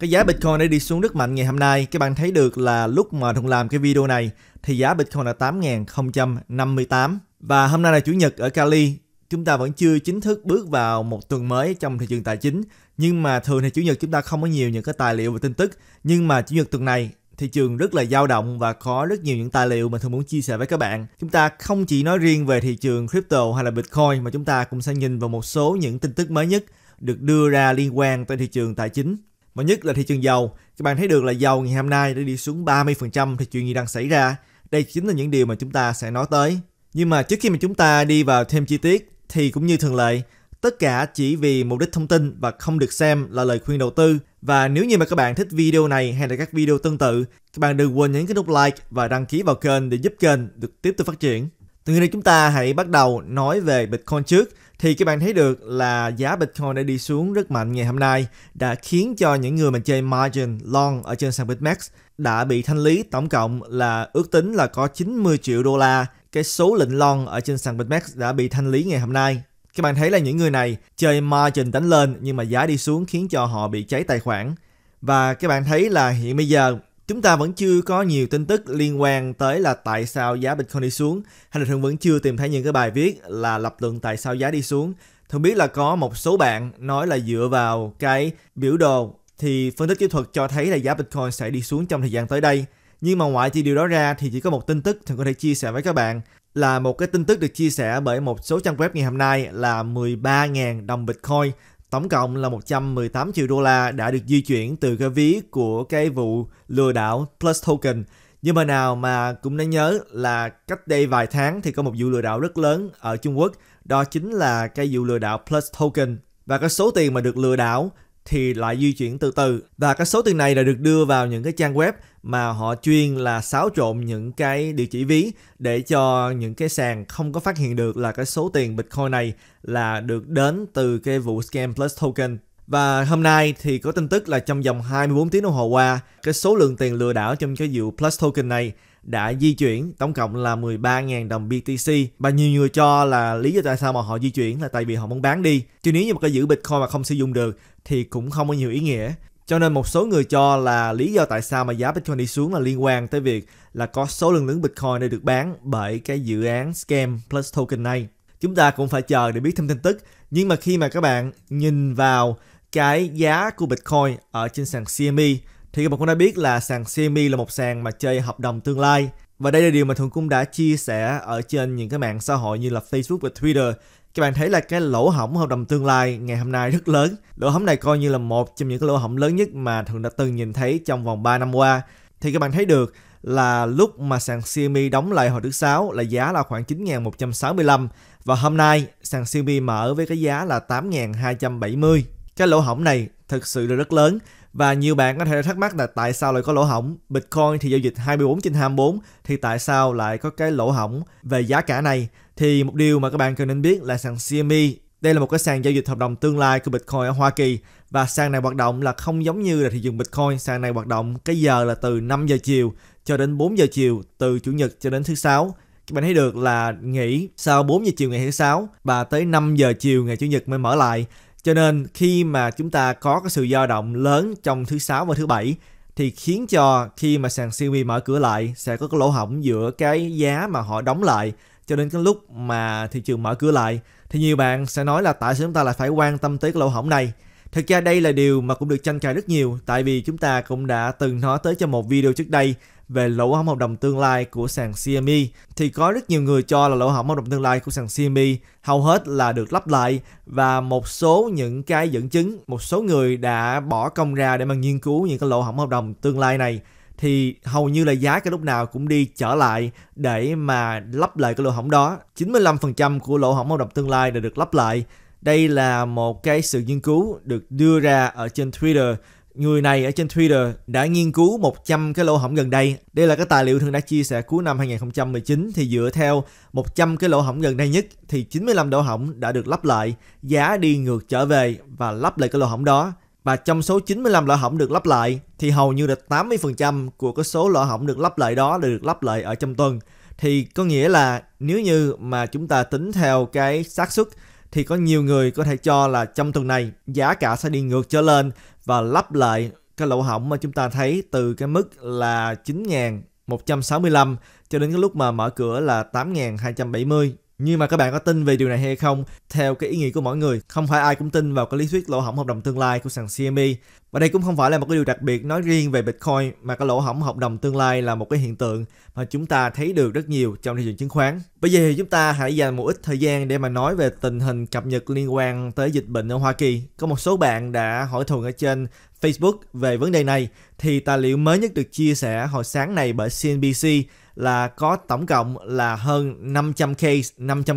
Cái giá Bitcoin đã đi xuống rất mạnh ngày hôm nay. Các bạn thấy được là lúc mà Thuận làm cái video này thì giá Bitcoin là 8.058. Và hôm nay là Chủ nhật ở Cali. Chúng ta vẫn chưa chính thức bước vào một tuần mới trong thị trường tài chính. Nhưng mà thường thì Chủ nhật chúng ta không có nhiều những cái tài liệu và tin tức. Nhưng mà Chủ nhật tuần này thị trường rất là dao động và có rất nhiều những tài liệu mà Thuan muốn chia sẻ với các bạn. Chúng ta không chỉ nói riêng về thị trường crypto hay là Bitcoin mà chúng ta cũng sẽ nhìn vào một số những tin tức mới nhất được đưa ra liên quan tới thị trường tài chính. Và nhất là thị trường dầu. Các bạn thấy được là dầu ngày hôm nay đã đi xuống 30% thì chuyện gì đang xảy ra. Đây chính là những điều mà chúng ta sẽ nói tới. Nhưng mà trước khi mà chúng ta đi vào thêm chi tiết thì cũng như thường lệ, tất cả chỉ vì mục đích thông tin và không được xem là lời khuyên đầu tư. Và nếu như mà các bạn thích video này hay là các video tương tự, các bạn đừng quên nhấn cái nút like và đăng ký vào kênh để giúp kênh được tiếp tục phát triển. Từ ngày nay chúng ta hãy bắt đầu nói về Bitcoin trước. Thì các bạn thấy được là giá Bitcoin đã đi xuống rất mạnh ngày hôm nay, đã khiến cho những người mà chơi margin long ở trên sàn BitMEX đã bị thanh lý, tổng cộng là ước tính là có 90 triệu đô la. Cái số lệnh long ở trên sàn BitMEX đã bị thanh lý ngày hôm nay. Các bạn thấy là những người này chơi margin đánh lên nhưng mà giá đi xuống khiến cho họ bị cháy tài khoản. Và các bạn thấy là hiện bây giờ chúng ta vẫn chưa có nhiều tin tức liên quan tới là tại sao giá Bitcoin đi xuống, hay là Thuan vẫn chưa tìm thấy những cái bài viết là lập luận tại sao giá đi xuống. Thuan biết là có một số bạn nói là dựa vào cái biểu đồ thì phân tích kỹ thuật cho thấy là giá Bitcoin sẽ đi xuống trong thời gian tới đây. Nhưng mà ngoại trừ điều đó ra thì chỉ có một tin tức Thuan có thể chia sẻ với các bạn, là một cái tin tức được chia sẻ bởi một số trang web ngày hôm nay là 13.000 đồng Bitcoin, tổng cộng là 118 triệu đô la đã được di chuyển từ cái ví của cái vụ lừa đảo Plus Token. Nhưng mà nào mà cũng nên nhớ là cách đây vài tháng thì có một vụ lừa đảo rất lớn ở Trung Quốc, đó chính là cái vụ lừa đảo Plus Token. Và cái số tiền mà được lừa đảo thì lại di chuyển từ từ. Và cái số tiền này đã được đưa vào những cái trang web mà họ chuyên là xáo trộn những cái địa chỉ ví để cho những cái sàn không có phát hiện được là cái số tiền Bitcoin này là được đến từ cái vụ scam Plus Token. Và hôm nay thì có tin tức là trong vòng 24 tiếng đồng hồ qua, cái số lượng tiền lừa đảo trong cái vụ Plus Token này đã di chuyển tổng cộng là 13.000 đồng BTC. Và nhiều người cho là lý do tại sao mà họ di chuyển là tại vì họ muốn bán đi. Chứ nếu như mà giữ Bitcoin mà không sử dụng được thì cũng không có nhiều ý nghĩa. Cho nên một số người cho là lý do tại sao mà giá Bitcoin đi xuống là liên quan tới việc là có số lượng lớn Bitcoin đã được bán bởi cái dự án scam Plus Token này. Chúng ta cũng phải chờ để biết thêm tin tức. Nhưng mà khi mà các bạn nhìn vào cái giá của Bitcoin ở trên sàn CME thì các bạn cũng đã biết là sàn CME là một sàn mà chơi hợp đồng tương lai. Và đây là điều mà Thuan cũng đã chia sẻ ở trên những cái mạng xã hội như là Facebook và Twitter. Các bạn thấy là cái lỗ hổng hợp đồng tương lai ngày hôm nay rất lớn. Lỗ hổng này coi như là một trong những cái lỗ hổng lớn nhất mà Thuan đã từng nhìn thấy trong vòng 3 năm qua. Thì các bạn thấy được là lúc mà sàn CME đóng lại hồi thứ 6 là giá là khoảng 9.165. Và hôm nay sàn CME mở với cái giá là 8.270. Cái lỗ hổng này thực sự là rất lớn. Và nhiều bạn có thể thắc mắc là tại sao lại có lỗ hổng? Bitcoin thì giao dịch 24/24 thì tại sao lại có cái lỗ hổng về giá cả này? Thì một điều mà các bạn cần nên biết là sàn CME, đây là một cái sàn giao dịch hợp đồng tương lai của Bitcoin ở Hoa Kỳ. Và sàn này hoạt động là không giống như là thị trường Bitcoin. Sàn này hoạt động cái giờ là từ 5 giờ chiều cho đến 4 giờ chiều từ Chủ nhật cho đến thứ Sáu. Các bạn thấy được là nghỉ sau 4 giờ chiều ngày thứ Sáu và tới 5 giờ chiều ngày Chủ nhật mới mở lại. Cho nên khi mà chúng ta có cái sự dao động lớn trong thứ Sáu và thứ Bảy thì khiến cho khi mà sàn CME mở cửa lại sẽ có cái lỗ hổng giữa cái giá mà họ đóng lại cho đến cái lúc mà thị trường mở cửa lại. Thì nhiều bạn sẽ nói là tại sao chúng ta lại phải quan tâm tới cái lỗ hổng này? Thực ra đây là điều mà cũng được tranh cãi rất nhiều, tại vì chúng ta cũng đã từng nói tới trong một video trước đây về lỗ hổng hợp đồng tương lai của sàn CME. Thì có rất nhiều người cho là lỗ hổng hợp đồng tương lai của sàn CME hầu hết là được lắp lại, và một số những cái dẫn chứng, một số người đã bỏ công ra để mà nghiên cứu những cái lỗ hổng hợp đồng tương lai này thì hầu như là giá cái lúc nào cũng đi trở lại để mà lắp lại cái lỗ hổng đó. 95% của lỗ hổng hợp đồng tương lai đã được lắp lại. Đây là một cái sự nghiên cứu được đưa ra ở trên Twitter. Người này ở trên Twitter đã nghiên cứu 100 cái lỗ hổng gần đây. Đây là cái tài liệu Thuan đã chia sẻ cuối năm 2019. Thì dựa theo 100 cái lỗ hổng gần đây nhất thì 95 lỗ hổng đã được lắp lại. Giá đi ngược trở về và lắp lại cái lỗ hổng đó. Và trong số 95 lỗ hổng được lắp lại thì hầu như là 80% của cái số lỗ hổng được lắp lại đó là được lắp lại ở trong tuần. Thì có nghĩa là nếu như mà chúng ta tính theo cái xác suất thì có nhiều người có thể cho là trong tuần này giá cả sẽ đi ngược trở lên và lắp lại cái lỗ hổng mà chúng ta thấy từ cái mức là 9.165 cho đến cái lúc mà mở cửa là 8.270. Nhưng mà các bạn có tin về điều này hay không? Theo cái ý nghĩ của mỗi người, không phải ai cũng tin vào cái lý thuyết lỗ hổng hợp đồng tương lai của sàn CME. Và đây cũng không phải là một cái điều đặc biệt nói riêng về Bitcoin, mà cái lỗ hổng hợp đồng tương lai là một cái hiện tượng mà chúng ta thấy được rất nhiều trong thị trường chứng khoán. Bây giờ thì chúng ta hãy dành một ít thời gian để mà nói về tình hình cập nhật liên quan tới dịch bệnh ở Hoa Kỳ. Có một số bạn đã hỏi Thuần ở trên Facebook về vấn đề này, thì tài liệu mới nhất được chia sẻ hồi sáng này bởi CNBC là có tổng cộng là hơn 500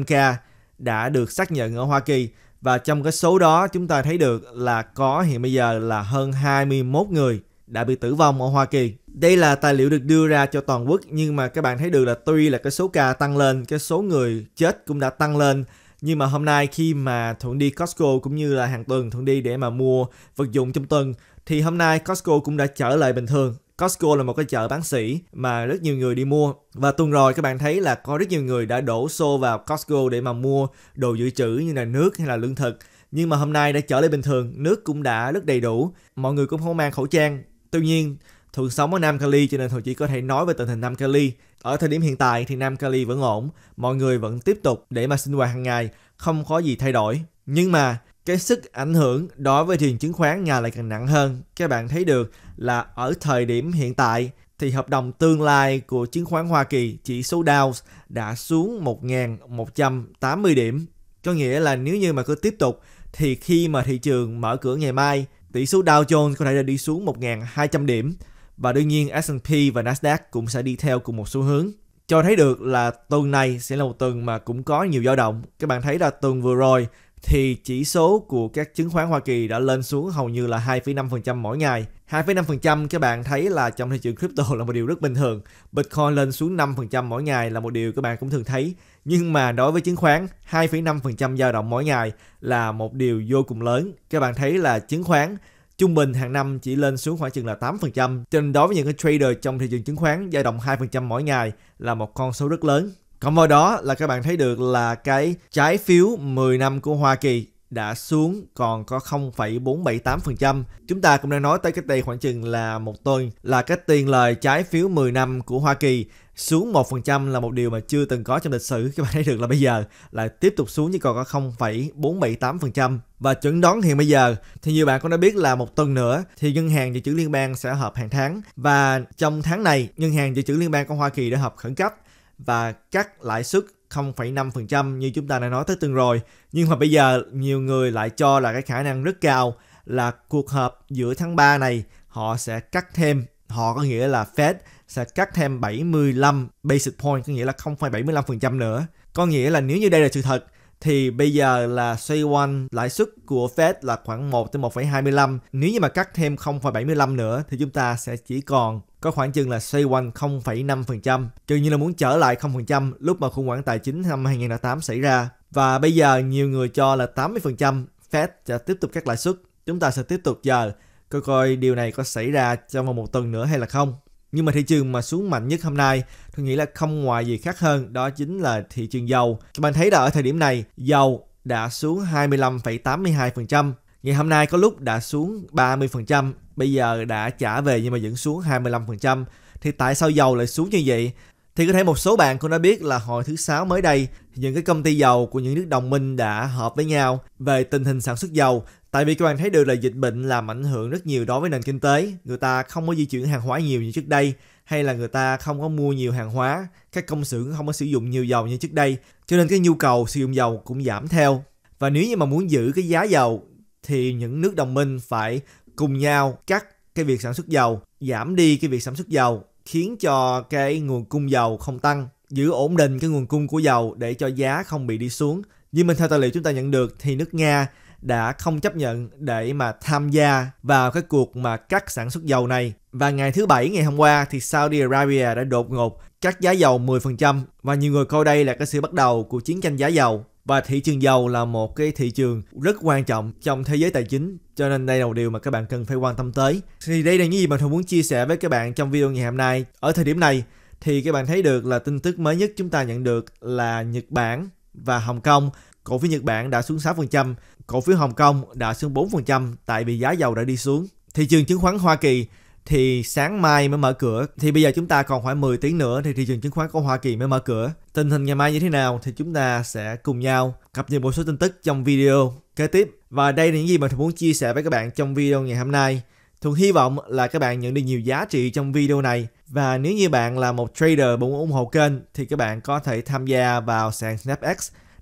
ca đã được xác nhận ở Hoa Kỳ. Và trong cái số đó chúng ta thấy được là có hiện bây giờ là hơn 21 người đã bị tử vong ở Hoa Kỳ. Đây là tài liệu được đưa ra cho toàn quốc, nhưng mà các bạn thấy được là tuy là cái số ca tăng lên, cái số người chết cũng đã tăng lên. Nhưng mà hôm nay khi mà Thuận đi Costco cũng như là hàng tuần Thuận đi để mà mua vật dụng trong tuần, thì hôm nay Costco cũng đã trở lại bình thường. Costco là một cái chợ bán sỉ mà rất nhiều người đi mua. Và tuần rồi các bạn thấy là có rất nhiều người đã đổ xô vào Costco để mà mua đồ dự trữ như là nước hay là lương thực. Nhưng mà hôm nay đã trở lại bình thường, nước cũng đã rất đầy đủ, mọi người cũng không mang khẩu trang. Tuy nhiên, Thuận sống ở Nam Cali cho nên Thuận chỉ có thể nói về tình hình Nam Cali. Ở thời điểm hiện tại thì Nam Cali vẫn ổn, mọi người vẫn tiếp tục để mà sinh hoạt hàng ngày, không có gì thay đổi. Nhưng mà cái sức ảnh hưởng đối với thị trường chứng khoán ngày lại càng nặng hơn. Các bạn thấy được là ở thời điểm hiện tại thì hợp đồng tương lai của chứng khoán Hoa Kỳ, chỉ số Dow đã xuống 1.180 điểm. Có nghĩa là nếu như mà cứ tiếp tục thì khi mà thị trường mở cửa ngày mai, tỷ số Dow Jones có thể đã đi xuống 1.200 điểm. Và đương nhiên S&P và Nasdaq cũng sẽ đi theo cùng một xu hướng. Cho thấy được là tuần này sẽ là một tuần mà cũng có nhiều dao động. Các bạn thấy là tuần vừa rồi thì chỉ số của các chứng khoán Hoa Kỳ đã lên xuống hầu như là 2,5% mỗi ngày. 2,5% các bạn thấy là trong thị trường crypto là một điều rất bình thường. Bitcoin lên xuống 5% mỗi ngày là một điều các bạn cũng thường thấy. Nhưng mà đối với chứng khoán, 2,5% dao động mỗi ngày là một điều vô cùng lớn. Các bạn thấy là chứng khoán trung bình hàng năm chỉ lên xuống khoảng chừng là 8%. Cho nên đối với những cái trader trong thị trường chứng khoán, dao động 2% mỗi ngày là một con số rất lớn. Cộng vào đó là các bạn thấy được là cái trái phiếu 10 năm của Hoa Kỳ đã xuống còn có 0,478%. Chúng ta cũng đang nói tới cách đây khoảng chừng là một tuần là cái tiền lời trái phiếu 10 năm của Hoa Kỳ xuống 1% là một điều mà chưa từng có trong lịch sử. Các bạn thấy được là bây giờ lại tiếp tục xuống chỉ còn có 0,478%. Và chuẩn đoán hiện bây giờ thì nhiều bạn cũng đã biết là một tuần nữa thì Ngân hàng Dự trữ Liên bang sẽ họp hàng tháng. Và trong tháng này, Ngân hàng Dự trữ Liên bang của Hoa Kỳ đã họp khẩn cấp và cắt lãi suất 0,5% như chúng ta đã nói tới tuần rồi. Nhưng mà bây giờ nhiều người lại cho là cái khả năng rất cao là cuộc họp giữa tháng 3 này họ sẽ cắt thêm, họ có nghĩa là Fed sẽ cắt thêm 75 basis point, có nghĩa là 0,75% nữa. Có nghĩa là nếu như đây là sự thật thì bây giờ là xoay quanh lãi suất của Fed là khoảng 1 tới 1,25. Nếu như mà cắt thêm 0,75 nữa thì chúng ta sẽ chỉ còn có khoảng chừng là xoay quanh 0,5%. Trừ như là muốn trở lại 0% lúc mà khủng hoảng tài chính năm 2008 xảy ra. Và bây giờ nhiều người cho là 80% Fed sẽ tiếp tục cắt lãi suất. Chúng ta sẽ tiếp tục chờ coi điều này có xảy ra trong vòng một tuần nữa hay là không. Nhưng mà thị trường mà xuống mạnh nhất hôm nay tôi nghĩ là không ngoài gì khác hơn, đó chính là thị trường dầu. Các bạn thấy là ở thời điểm này dầu đã xuống 25,82%. Ngày hôm nay có lúc đã xuống 30%, bây giờ đã trả về nhưng mà vẫn xuống 25%. Thì tại sao dầu lại xuống như vậy? Thì có thể một số bạn cũng đã biết là hồi thứ Sáu mới đây, những cái công ty dầu của những nước đồng minh đã họp với nhau về tình hình sản xuất dầu. Tại vì các bạn thấy được là dịch bệnh làm ảnh hưởng rất nhiều đối với nền kinh tế. Người ta không có di chuyển hàng hóa nhiều như trước đây, hay là người ta không có mua nhiều hàng hóa, các công xưởng không có sử dụng nhiều dầu như trước đây. Cho nên cái nhu cầu sử dụng dầu cũng giảm theo. Và nếu như mà muốn giữ cái giá dầu thì những nước đồng minh phải cùng nhau cắt cái việc sản xuất dầu, giảm đi cái việc sản xuất dầu, khiến cho cái nguồn cung dầu không tăng, giữ ổn định cái nguồn cung của dầu để cho giá không bị đi xuống. Nhưng mà theo tài liệu chúng ta nhận được thì nước Nga đã không chấp nhận để mà tham gia vào cái cuộc mà cắt sản xuất dầu này. Và ngày thứ Bảy ngày hôm qua thì Saudi Arabia đã đột ngột cắt giá dầu 10%. Và nhiều người coi đây là cái sự bắt đầu của chiến tranh giá dầu. Và thị trường dầu là một cái thị trường rất quan trọng trong thế giới tài chính, cho nên đây là một điều mà các bạn cần phải quan tâm tới. Thì đây là những gì mà tôi muốn chia sẻ với các bạn trong video ngày hôm nay. Ở thời điểm này thì các bạn thấy được là tin tức mới nhất chúng ta nhận được là Nhật Bản và Hồng Kông. Cổ phiếu Nhật Bản đã xuống 6%, cổ phiếu Hồng Kông đã xuống 4% tại vì giá dầu đã đi xuống. Thị trường chứng khoán Hoa Kỳ thì sáng mai mới mở cửa. Thì bây giờ chúng ta còn khoảng 10 tiếng nữa thì thị trường chứng khoán của Hoa Kỳ mới mở cửa. Tình hình ngày mai như thế nào thì chúng ta sẽ cùng nhau cập nhật một số tin tức trong video kế tiếp. Và đây là những gì mà tôi muốn chia sẻ với các bạn trong video ngày hôm nay. Thuận hy vọng là các bạn nhận được nhiều giá trị trong video này. Và nếu như bạn là một trader muốn ủng hộ kênh thì các bạn có thể tham gia vào sàn SnapEx.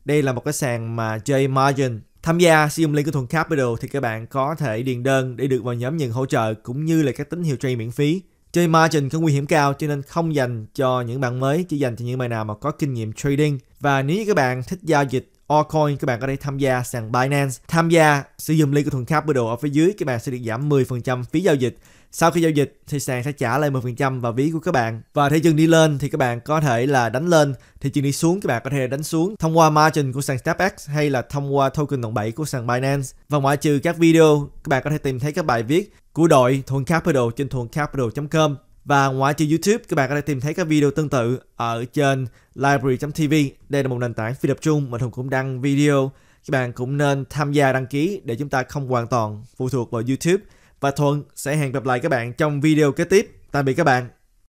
Đây là một cái sàn mà trade margin. Tham gia sử dụng link của Thuan Capital thì các bạn có thể điền đơn để được vào nhóm nhận hỗ trợ cũng như là các tín hiệu trade miễn phí. Trade margin có nguy hiểm cao cho nên không dành cho những bạn mới, chỉ dành cho những bạn nào mà có kinh nghiệm trading. Và nếu như các bạn thích giao dịch altcoin, các bạn có thể tham gia sàn Binance. Tham gia sử dụng link của Thuan Capital ở phía dưới, các bạn sẽ được giảm 10% phí giao dịch. Sau khi giao dịch thì sàn sẽ trả lại 10% vào ví của các bạn. Và thị trường đi lên thì các bạn có thể là đánh lên, thị trường đi xuống các bạn có thể đánh xuống thông qua margin của sàn StepX hay là thông qua token đồng 7 của sàn Binance. Và ngoại trừ các video, các bạn có thể tìm thấy các bài viết của đội Thuan Capital trên thuancapital.com. Và ngoại trừ YouTube, các bạn có thể tìm thấy các video tương tự ở trên library.tv. Đây là một nền tảng phi tập trung mà Thuận cũng đăng video. Các bạn cũng nên tham gia đăng ký để chúng ta không hoàn toàn phụ thuộc vào YouTube. Và Thuận sẽ hẹn gặp lại các bạn trong video kế tiếp. Tạm biệt các bạn.